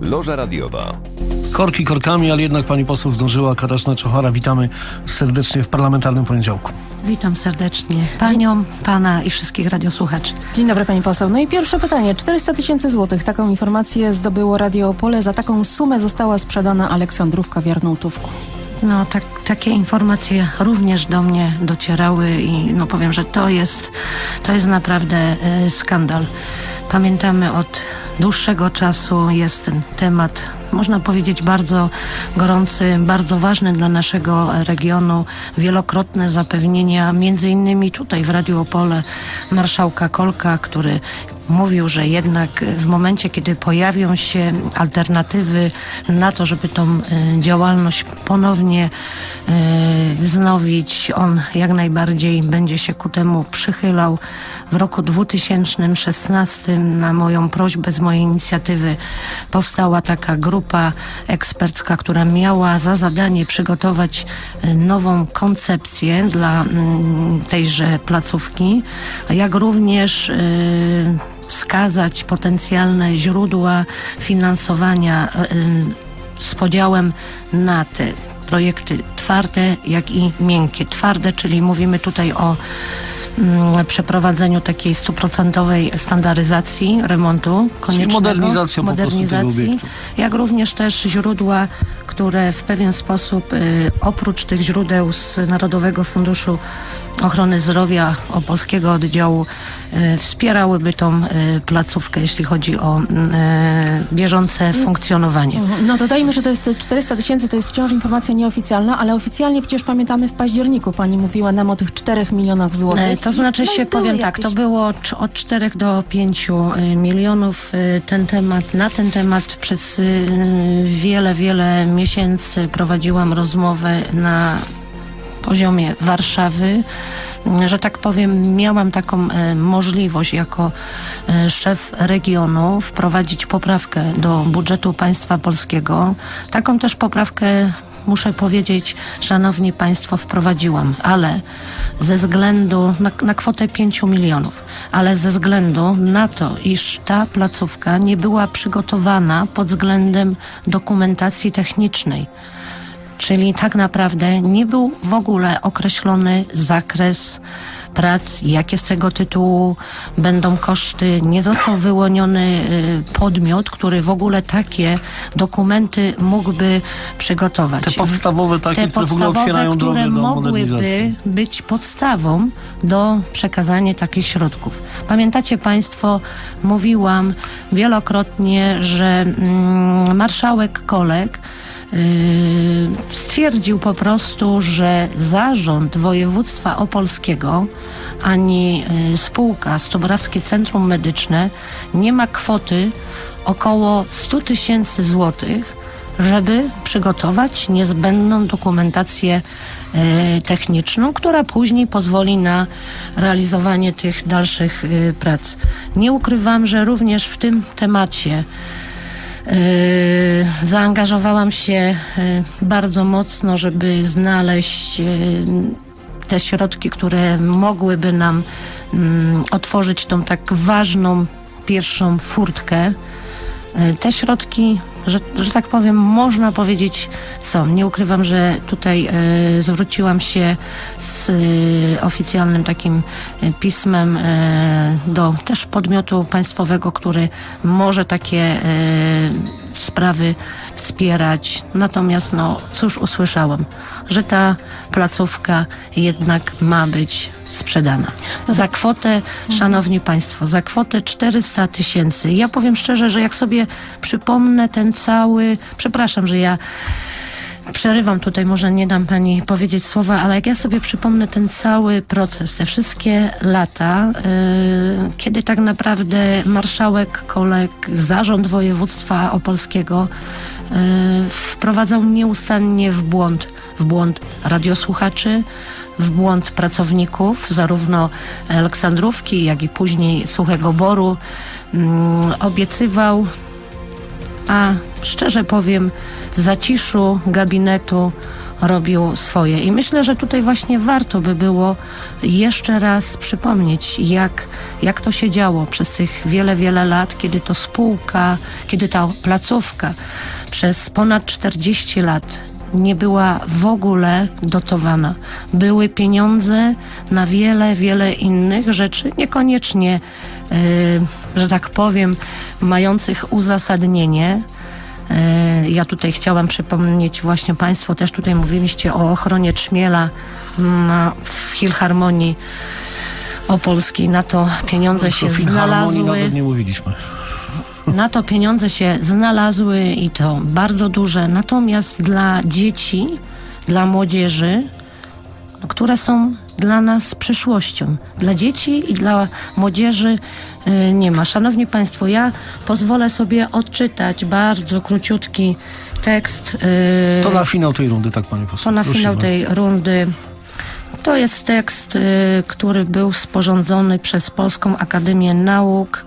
Loża Radiowa. Korki korkami, ale jednak pani poseł zdążyła. Katarzyna Czochara, witamy serdecznie w parlamentarnym poniedziałku. Witam serdecznie panią, pana i wszystkich radiosłuchaczy. Dzień dobry pani poseł. No i pierwsze pytanie. 400 000 złotych. Taką informację zdobyło Radio Opole. Za taką sumę została sprzedana Aleksandrówka w Jarnołtówku. No tak, takie informacje również do mnie docierały i no powiem, że to jest naprawdę skandal. Pamiętamy od dłuższego czasu jest ten temat, można powiedzieć, bardzo gorący, bardzo ważny dla naszego regionu. Wielokrotne zapewnienia, między innymi tutaj w Radiu Opole, marszałka Kolka, który mówił, że jednak w momencie, kiedy pojawią się alternatywy na to, żeby tą działalność ponownie wznowić, on jak najbardziej będzie się ku temu przychylał. W roku 2016 na moją prośbę, z mojej inicjatywy, powstała taka grupa ekspercka, która miała za zadanie przygotować nową koncepcję dla tejże placówki, jak również wskazać potencjalne źródła finansowania z podziałem na te projekty twarde, jak i miękkie. Twarde, czyli mówimy tutaj o przeprowadzeniu takiej 100% standaryzacji remontu koniecznego, modernizacji, jak również też źródła, które w pewien sposób oprócz tych źródeł z Narodowego Funduszu Ochrony Zdrowia Opolskiego Oddziału wspierałyby tą placówkę, jeśli chodzi o bieżące funkcjonowanie. No dodajmy, że to jest 400 000, to jest wciąż informacja nieoficjalna, ale oficjalnie przecież pamiętamy w październiku pani mówiła nam o tych 4 milionach złotych. To znaczy to było od 4 do 5 milionów. Na ten temat przez wiele miesięcy prowadziłam rozmowę na poziomie Warszawy, że tak powiem, miałam taką możliwość jako szef regionu wprowadzić poprawkę do budżetu państwa polskiego. Taką też poprawkę, muszę powiedzieć, szanowni państwo, wprowadziłam, ale ze względu na kwotę 5 milionów, ale ze względu na to, iż ta placówka nie była przygotowana pod względem dokumentacji technicznej, czyli tak naprawdę nie był w ogóle określony zakres prac, jakie z tego tytułu będą koszty. Nie został wyłoniony podmiot, który w ogóle takie dokumenty mógłby przygotować. Te podstawowe, które mogłyby być podstawą do przekazania takich środków. Pamiętacie państwo, mówiłam wielokrotnie, że marszałek Kolek stwierdził po prostu, że zarząd województwa opolskiego ani spółka Stobrawskie Centrum Medyczne nie ma kwoty około 100 000 złotych, żeby przygotować niezbędną dokumentację techniczną, która później pozwoli na realizowanie tych dalszych prac. Nie ukrywam, że również w tym temacie zaangażowałam się bardzo mocno, żeby znaleźć te środki, które mogłyby nam otworzyć tą tak ważną pierwszą furtkę. Te środki, że tak powiem, można powiedzieć, są. Nie ukrywam, że tutaj zwróciłam się z oficjalnym takim pismem do też podmiotu państwowego, który może takie sprawy wspierać. Natomiast no cóż usłyszałam, że ta placówka jednak ma być sprzedana. Za kwotę, szanowni państwo, za kwotę 400 000. Ja powiem szczerze, że jak sobie przypomnę ten cały... Przepraszam, że ja przerywam tutaj, może nie dam pani powiedzieć słowa, ale jak ja sobie przypomnę ten cały proces, te wszystkie lata, kiedy tak naprawdę marszałek Kolek, zarząd województwa opolskiego wprowadzał nieustannie w błąd radiosłuchaczy, w błąd pracowników, zarówno Aleksandrówki, jak i później Suchego Boru. Obiecywał, a szczerze powiem, w zaciszu gabinetu robił swoje. I myślę, że tutaj właśnie warto by było jeszcze raz przypomnieć, jak to się działo przez tych wiele, wiele lat, kiedy to spółka, kiedy ta placówka przez ponad 40 lat nie była w ogóle dotowana. Były pieniądze na wiele, wiele innych rzeczy, niekoniecznie, że tak powiem, mających uzasadnienie. Ja tutaj chciałam przypomnieć właśnie, Państwo też tutaj mówiliście o ochronie trzmiela w Filharmonii Opolskiej. Na to pieniądze się znalazły. Nawet nie mówiliśmy. Na to pieniądze się znalazły i to bardzo duże. Natomiast dla dzieci, dla młodzieży, które są dla nas przyszłością, dla dzieci i dla młodzieży nie ma. Szanowni Państwo, ja pozwolę sobie odczytać bardzo króciutki tekst. To na finał tej rundy, tak Pani poseł. To na finał tej rundy. To jest tekst, który był sporządzony przez Polską Akademię Nauk.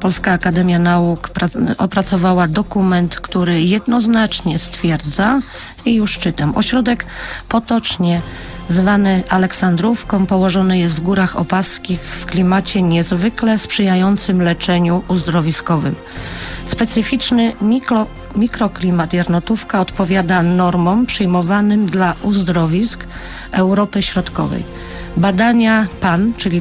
Polska Akademia Nauk opracowała dokument, który jednoznacznie stwierdza, i już czytam. Ośrodek potocznie zwany Aleksandrówką położony jest w Górach Opawskich w klimacie niezwykle sprzyjającym leczeniu uzdrowiskowym. Specyficzny mikroklimat Jarnołtówka odpowiada normom przyjmowanym dla uzdrowisk Europy Środkowej. Badania PAN, czyli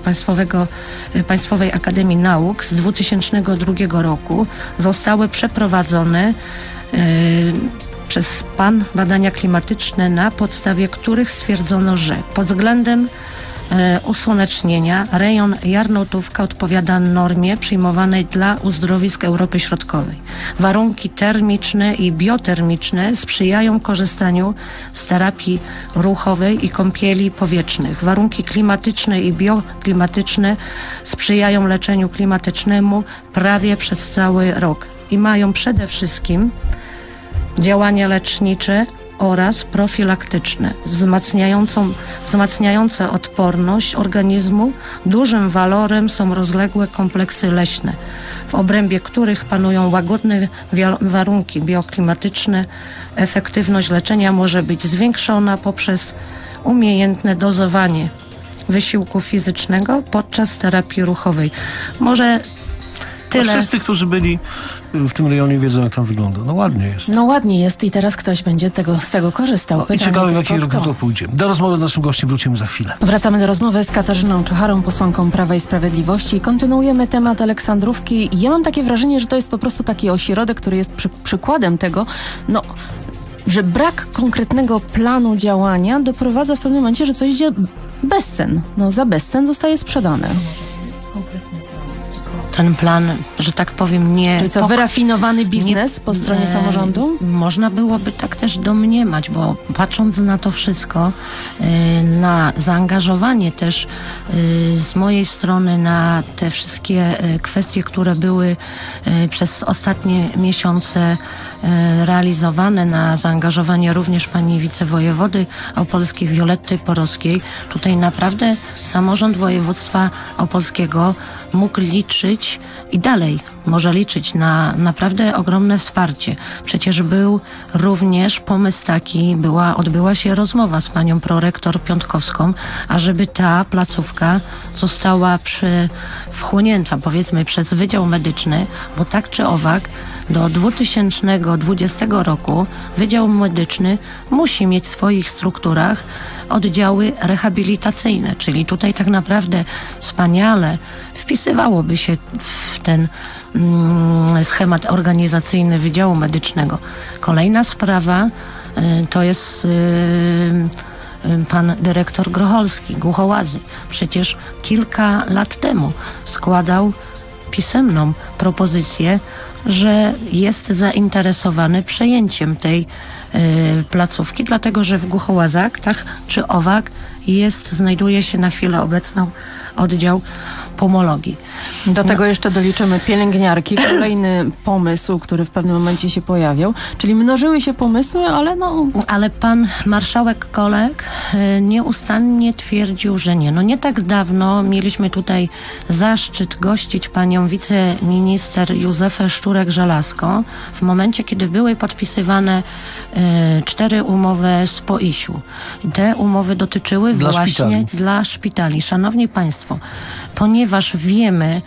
Państwowej Akademii Nauk z 2002 roku zostały przeprowadzone przez PAN badania klimatyczne, na podstawie których stwierdzono, że pod względem usłonecznienia rejon Jarnołtówka odpowiada normie przyjmowanej dla uzdrowisk Europy Środkowej. Warunki termiczne i biotermiczne sprzyjają korzystaniu z terapii ruchowej i kąpieli powietrznych. Warunki klimatyczne i bioklimatyczne sprzyjają leczeniu klimatycznemu prawie przez cały rok i mają przede wszystkim działania lecznicze oraz profilaktyczne, wzmacniające odporność organizmu. Dużym walorem są rozległe kompleksy leśne, w obrębie których panują łagodne warunki bioklimatyczne. Efektywność leczenia może być zwiększona poprzez umiejętne dozowanie wysiłku fizycznego podczas terapii ruchowej. Może tyle. Wszyscy, którzy byli w tym rejonie, wiedzą, jak tam wygląda. No ładnie jest. No ładnie jest i teraz ktoś będzie z tego korzystał. No, i ciekawe, w jakiej roku to pójdzie. Do rozmowy z naszym gościem wrócimy za chwilę. Wracamy do rozmowy z Katarzyną Czocharą, posłanką Prawa i Sprawiedliwości. Kontynuujemy temat Aleksandrówki. Ja mam takie wrażenie, że to jest po prostu taki ośrodek, który jest przykładem tego, że brak konkretnego planu działania doprowadza w pewnym momencie, że coś idzie bez cen. Za bezcen zostaje sprzedane. Ten plan, że tak powiem, nie... Czyli co, wyrafinowany biznes po stronie samorządu? Można byłoby tak też domniemać, bo patrząc na to wszystko, na zaangażowanie też z mojej strony na te wszystkie kwestie, które były przez ostatnie miesiące realizowane, na zaangażowanie również pani wicewojewody opolskiej Wioletty Porowskiej. Tutaj naprawdę samorząd województwa opolskiego mógł liczyć i dalej może liczyć na naprawdę ogromne wsparcie. Przecież był również pomysł taki, odbyła się rozmowa z panią prorektor Piątkowską, ażeby ta placówka została wchłonięta, powiedzmy, przez Wydział Medyczny, bo tak czy owak do 2020 roku Wydział Medyczny musi mieć w swoich strukturach oddziały rehabilitacyjne, czyli tutaj tak naprawdę wspaniale wpisywałoby się w ten schemat organizacyjny Wydziału Medycznego. Kolejna sprawa to jest pan dyrektor Grocholski, Głuchołazy. Przecież kilka lat temu składał pisemną propozycję, że jest zainteresowany przejęciem tej placówki, dlatego że w Głuchołazach, tak czy owak, znajduje się na chwilę obecną oddział pomologii. Do tego jeszcze doliczymy pielęgniarki, kolejny pomysł, który w pewnym momencie się pojawiał, czyli mnożyły się pomysły, ale Ale pan marszałek Kolek nieustannie twierdził, że nie. Nie tak dawno mieliśmy tutaj zaszczyt gościć panią wiceminister Józefę Szczurek-Żalazko, Szczurek-Żalazko w momencie, kiedy były podpisywane 4 umowy z POIS-u. Te umowy dotyczyły dla szpitali. Szanowni Państwo, ponieważ wiemy,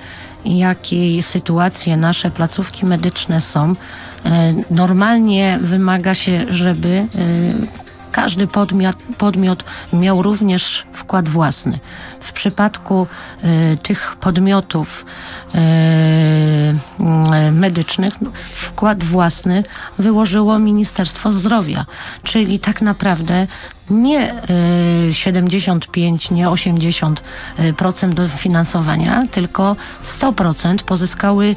jakiej sytuacji nasze placówki medyczne są, normalnie wymaga się, żeby każdy podmiot miał również wkład własny. W przypadku tych podmiotów medycznych wkład własny wyłożyło Ministerstwo Zdrowia, czyli tak naprawdę nie 75, nie 80% dofinansowania, tylko 100% pozyskały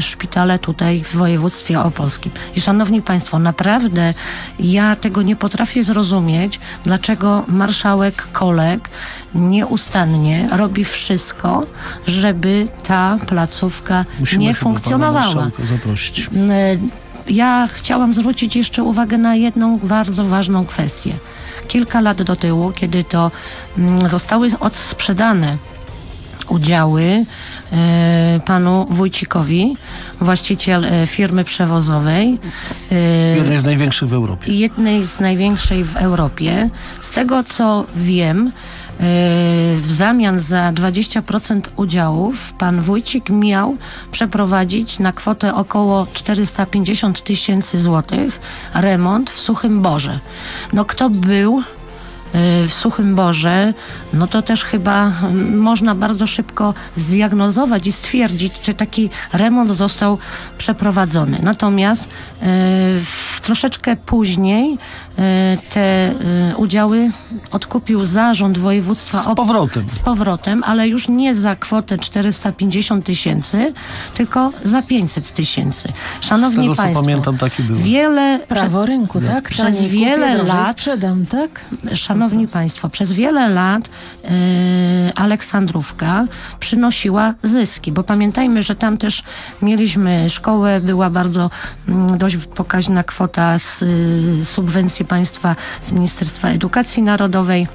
szpitale tutaj w województwie opolskim. I szanowni Państwo, naprawdę ja tego nie potrafię zrozumieć, dlaczego marszałek Kolek nieustannie robi wszystko, żeby ta placówka nie funkcjonowała. Ja chciałam zwrócić jeszcze uwagę na jedną bardzo ważną kwestię. Kilka lat do tyłu, kiedy to zostały odsprzedane udziały panu Wójcikowi, właściciel firmy przewozowej. Jednej z największych w Europie. Z tego, co wiem, w zamian za 20% udziałów pan Wójcik miał przeprowadzić na kwotę około 450 000 złotych remont w Suchym Borze. No kto był w Suchym Borze, no to też chyba można bardzo szybko zdiagnozować i stwierdzić, czy taki remont został przeprowadzony. Natomiast troszeczkę później te udziały odkupił zarząd województwa z powrotem, ale już nie za kwotę 450 000, tylko za 500 000. Szanowni Państwo, z tego, co pamiętam, taki był. Prawo rynku, tak? Przez wiele lat sprzedam, tak? Szanowni Państwo, przez wiele lat Aleksandrówka przynosiła zyski, bo pamiętajmy, że tam też mieliśmy szkołę, była bardzo dość pokaźna kwota z subwencji państwa z Ministerstwa Edukacji Narodowej.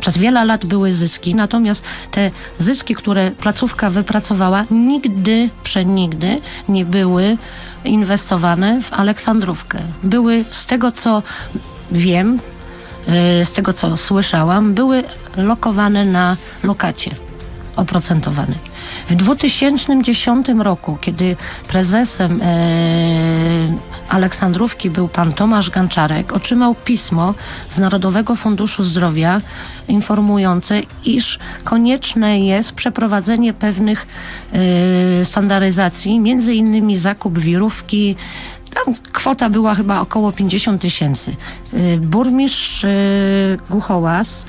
Przez wiele lat były zyski, natomiast te zyski, które placówka wypracowała, nigdy, przenigdy nie były inwestowane w Aleksandrówkę. Były, z tego co wiem, z tego co słyszałam, były lokowane na lokacie oprocentowanej. W 2010 roku, kiedy prezesem Aleksandrówki był pan Tomasz Ganczarek, otrzymał pismo z Narodowego Funduszu Zdrowia informujące, iż konieczne jest przeprowadzenie pewnych standaryzacji, między innymi zakup wirówki. Tam kwota była chyba około 50 000. Burmistrz Głuchołaz,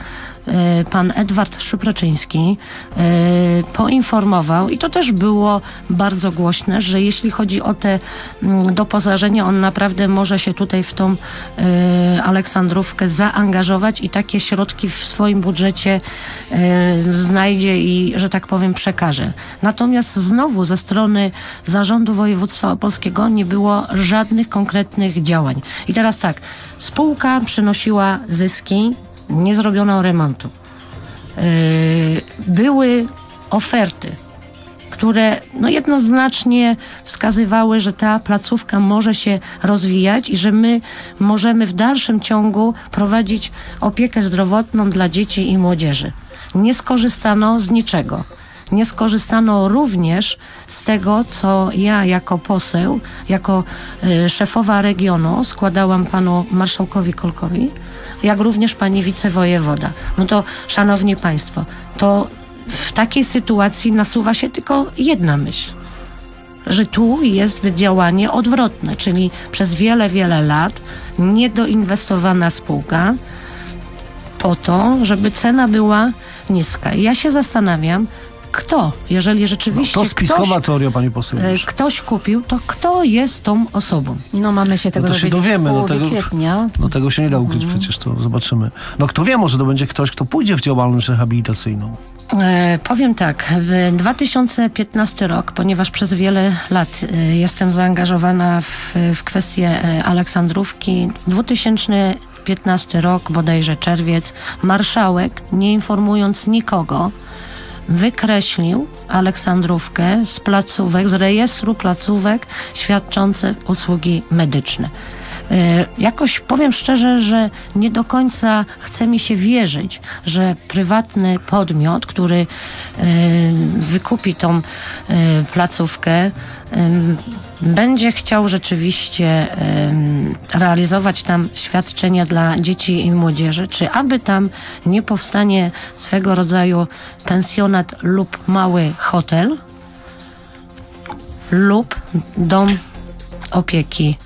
pan Edward Szupraczyński, poinformował, i to też było bardzo głośne, że jeśli chodzi o te doposażenie, on naprawdę może się tutaj w tą Aleksandrówkę zaangażować i takie środki w swoim budżecie znajdzie i, że tak powiem, przekaże. Natomiast znowu ze strony Zarządu Województwa Opolskiego nie było żadnych konkretnych działań. I teraz tak, spółka przynosiła zyski, nie zrobiono remontu. Były oferty, które no jednoznacznie wskazywały, że ta placówka może się rozwijać i że my możemy w dalszym ciągu prowadzić opiekę zdrowotną dla dzieci i młodzieży. Nie skorzystano z niczego. Nie skorzystano również z tego, co ja jako poseł, jako szefowa regionu składałam panu marszałkowi Kolkowi, jak również pani wicewojewoda. No to, szanowni Państwo, to w takiej sytuacji nasuwa się tylko jedna myśl, że tu jest działanie odwrotne, czyli przez wiele, wiele lat niedoinwestowana spółka po to, żeby cena była niska. I ja się zastanawiam, kto, jeżeli rzeczywiście no to spiskowa teoria, pani poseł, ktoś kupił, to kto jest tą osobą? No mamy się tego dowiemy, no tego się nie da ukryć przecież, to zobaczymy. No kto wie, może to będzie ktoś, kto pójdzie w działalność rehabilitacyjną. Powiem tak, w 2015 rok, ponieważ przez wiele lat jestem zaangażowana w kwestię Aleksandrówki, 2015 rok, bodajże czerwiec, marszałek, nie informując nikogo, wykreślił Aleksandrówkę z placówek, z rejestru placówek świadczących usługi medyczne. Jakoś powiem szczerze, że nie do końca chce mi się wierzyć, że prywatny podmiot, który wykupi tą placówkę, będzie chciał rzeczywiście realizować tam świadczenia dla dzieci i młodzieży, czy aby tam nie powstanie swego rodzaju pensjonat lub mały hotel lub dom opieki.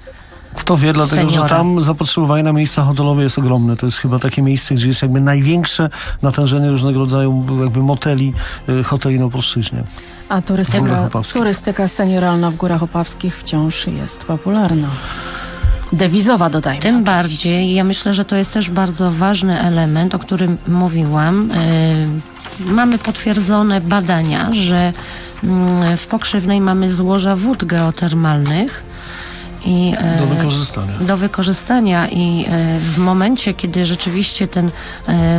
Kto wie, dlatego seniora, że tam zapotrzebowanie na miejsca hotelowe jest ogromne. To jest chyba takie miejsce, gdzie jest jakby największe natężenie różnego rodzaju jakby moteli, hoteli na Polszczyźnie. A turystyka senioralna w Górach Opawskich wciąż jest popularna. Dewizowa, dodajmy. Tym bardziej. Ja myślę, że to jest też bardzo ważny element, o którym mówiłam. Mamy potwierdzone badania, że w Pokrzywnej mamy złoża wód geotermalnych, i do wykorzystania i w momencie, kiedy rzeczywiście ten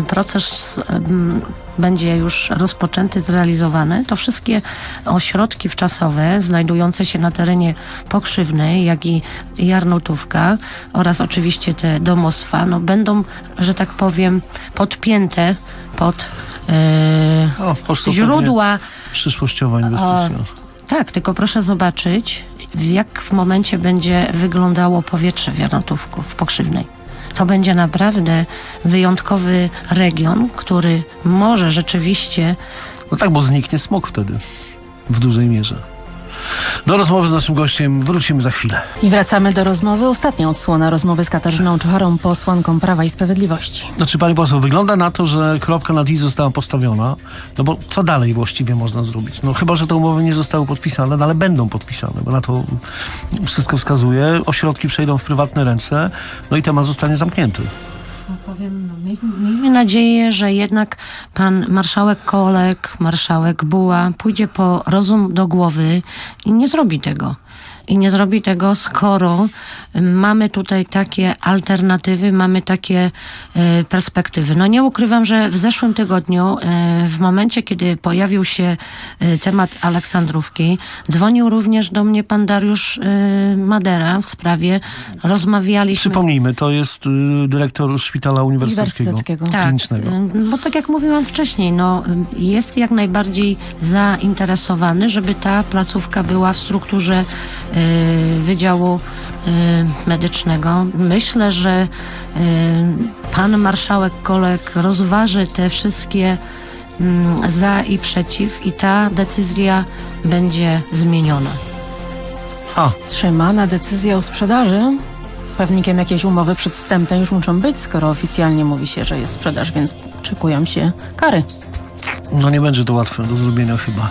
proces będzie już rozpoczęty, zrealizowany, to wszystkie ośrodki wczasowe znajdujące się na terenie Pokrzywnej, jak i Jarnołtówka oraz oczywiście te domostwa, no będą, że tak powiem, podpięte pod źródła. Przyszłościowa inwestycja. Tak, tylko proszę zobaczyć, jak w momencie będzie wyglądało powietrze w Jarnołtówku, w Pokrzywnej. To będzie naprawdę wyjątkowy region, który może rzeczywiście... No tak, bo zniknie smog wtedy, w dużej mierze. Do rozmowy z naszym gościem wrócimy za chwilę. I wracamy do rozmowy. Ostatnia odsłona rozmowy z Katarzyną Czochorą, posłanką Prawa i Sprawiedliwości. Znaczy, pani poseł, wygląda na to, że kropka nad i została postawiona, no bo co dalej właściwie można zrobić? No chyba że te umowy nie zostały podpisane, no ale będą podpisane, bo na to wszystko wskazuje. Ośrodki przejdą w prywatne ręce, no i temat zostanie zamknięty. Powiem, miejmy nadzieję, że jednak pan marszałek Kolek, marszałek Buła pójdzie po rozum do głowy i nie zrobi tego. I nie zrobi tego, skoro mamy tutaj takie alternatywy, mamy takie perspektywy. No nie ukrywam, że w zeszłym tygodniu, w momencie, kiedy pojawił się temat Aleksandrówki, dzwonił również do mnie pan Dariusz Madera w sprawie, rozmawialiśmy... Przypomnijmy, to jest dyrektor Szpitala Uniwersyteckiego. Tak, bo tak jak mówiłam wcześniej, no, jest jak najbardziej zainteresowany, żeby ta placówka była w strukturze Wydziału Medycznego. Myślę, że pan marszałek Kolek rozważy te wszystkie za i przeciw i ta decyzja będzie zmieniona. Wstrzymana decyzja o sprzedaży? Pewnikiem jakiejś umowy przedwstępnej już muszą być, skoro oficjalnie mówi się, że jest sprzedaż, więc oczekują się kary. No nie będzie to łatwe do zrobienia chyba.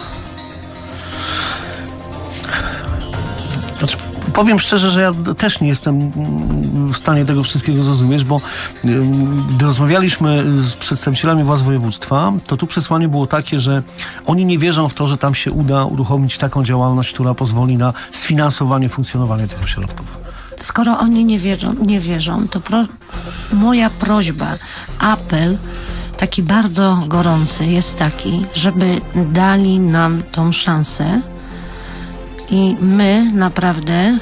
Powiem szczerze, że ja też nie jestem w stanie tego wszystkiego zrozumieć, bo gdy rozmawialiśmy z przedstawicielami władz województwa, to tu przesłanie było takie, że oni nie wierzą w to, że tam się uda uruchomić taką działalność, która pozwoli na sfinansowanie funkcjonowania tych ośrodków. Skoro oni nie wierzą, to moja prośba, apel taki bardzo gorący jest taki, żeby dali nam tą szansę. I my naprawdę,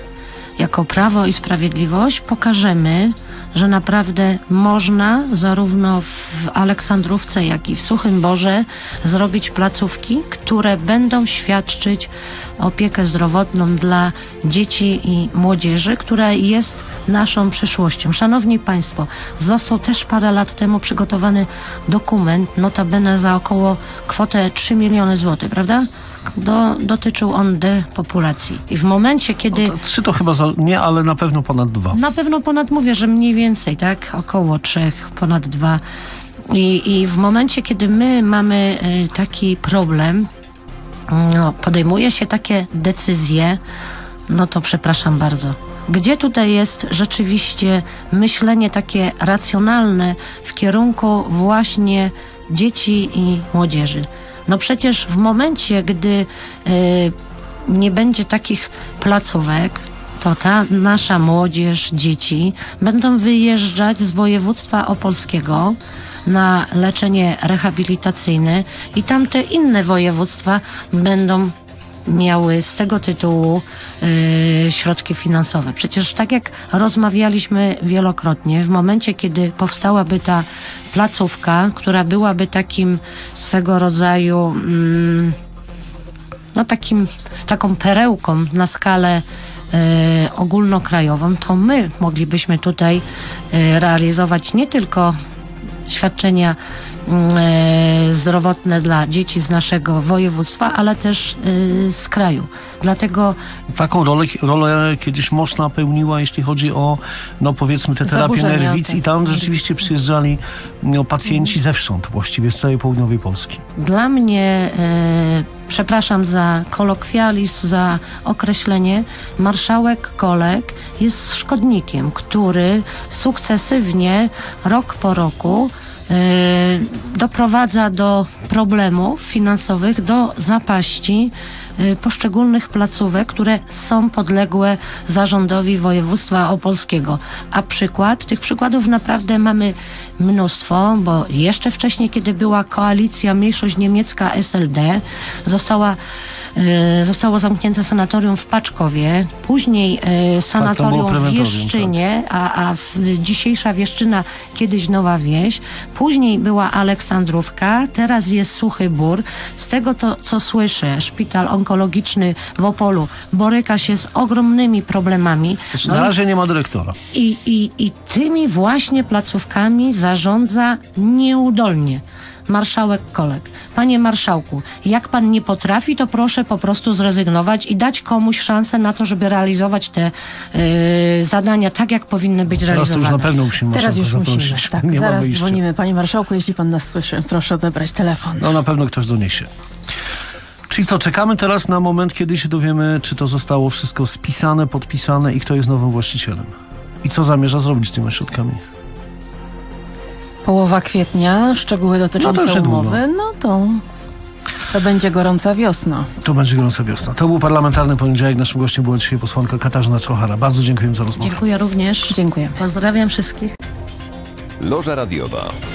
jako Prawo i Sprawiedliwość, pokażemy, że naprawdę można zarówno w Aleksandrówce, jak i w Suchym Borze zrobić placówki, które będą świadczyć opiekę zdrowotną dla dzieci i młodzieży, która jest naszą przyszłością. Szanowni Państwo, został też parę lat temu przygotowany dokument, notabene za około kwotę 3 miliony złotych, prawda? Dotyczył on depopulacji. I w momencie, kiedy... No, 3 to chyba nie, ale na pewno ponad 2. Na pewno ponad, mówię, że mniej więcej, tak? Około 3, ponad 2. I w momencie, kiedy my mamy taki problem, no, podejmuje się takie decyzje, no to przepraszam bardzo. Gdzie tutaj jest rzeczywiście myślenie takie racjonalne w kierunku właśnie dzieci i młodzieży? No przecież w momencie, gdy nie będzie takich placówek, to ta nasza młodzież, dzieci będą wyjeżdżać z województwa opolskiego na leczenie rehabilitacyjne i tamte inne województwa będą miały z tego tytułu środki finansowe. Przecież tak jak rozmawialiśmy wielokrotnie, w momencie, kiedy powstałaby ta placówka, która byłaby takim swego rodzaju taką perełką na skalę ogólnokrajową, to my moglibyśmy tutaj realizować nie tylko świadczenia zdrowotne dla dzieci z naszego województwa, ale też z kraju. Dlatego taką rolę kiedyś Moszna pełniła, jeśli chodzi o, no powiedzmy, te terapie nerwic i tam rzeczywiście przyjeżdżali pacjenci zewsząd, właściwie z całej południowej Polski. Dla mnie, przepraszam za kolokwializm, za określenie, marszałek Kolek jest szkodnikiem, który sukcesywnie, rok po roku doprowadza do problemów finansowych, do zapaści poszczególnych placówek, które są podległe zarządowi województwa opolskiego. A przykład, tych przykładów naprawdę mamy mnóstwo, bo jeszcze wcześniej, kiedy była koalicja mniejszość niemiecka SLD, zostało zamknięte sanatorium w Paczkowie, później sanatorium w Wieszczynie, a dzisiejsza Wieszczyna, kiedyś Nowa Wieś, później była Aleksandrówka, teraz jest Suchy Bór. Z tego, co słyszę, szpital onkologiczny w Opolu boryka się z ogromnymi problemami. Na razie nie ma dyrektora. I tymi właśnie placówkami zarządza nieudolnie marszałek Kolek. Panie marszałku, jak pan nie potrafi, to proszę po prostu zrezygnować i dać komuś szansę na to, żeby realizować te zadania tak, jak powinny być realizowane. Teraz już na pewno musimy. Teraz już musimy, tak. Zaraz dzwonimy. Panie marszałku, jeśli pan nas słyszy, proszę odebrać telefon. No na pewno ktoś doniesie. Czyli co, czekamy teraz na moment, kiedy się dowiemy, czy to zostało wszystko spisane, podpisane i kto jest nowym właścicielem. I co zamierza zrobić z tymi ośrodkami. Połowa kwietnia, szczegóły dotyczące umowy, to będzie gorąca wiosna. To będzie gorąca wiosna. To był Parlamentarny Poniedziałek. Naszym gościem była dzisiaj posłanka Katarzyna Czochara. Bardzo dziękuję za rozmowę. Dziękuję również. Dziękuję. Pozdrawiam wszystkich. Loża Radiowa.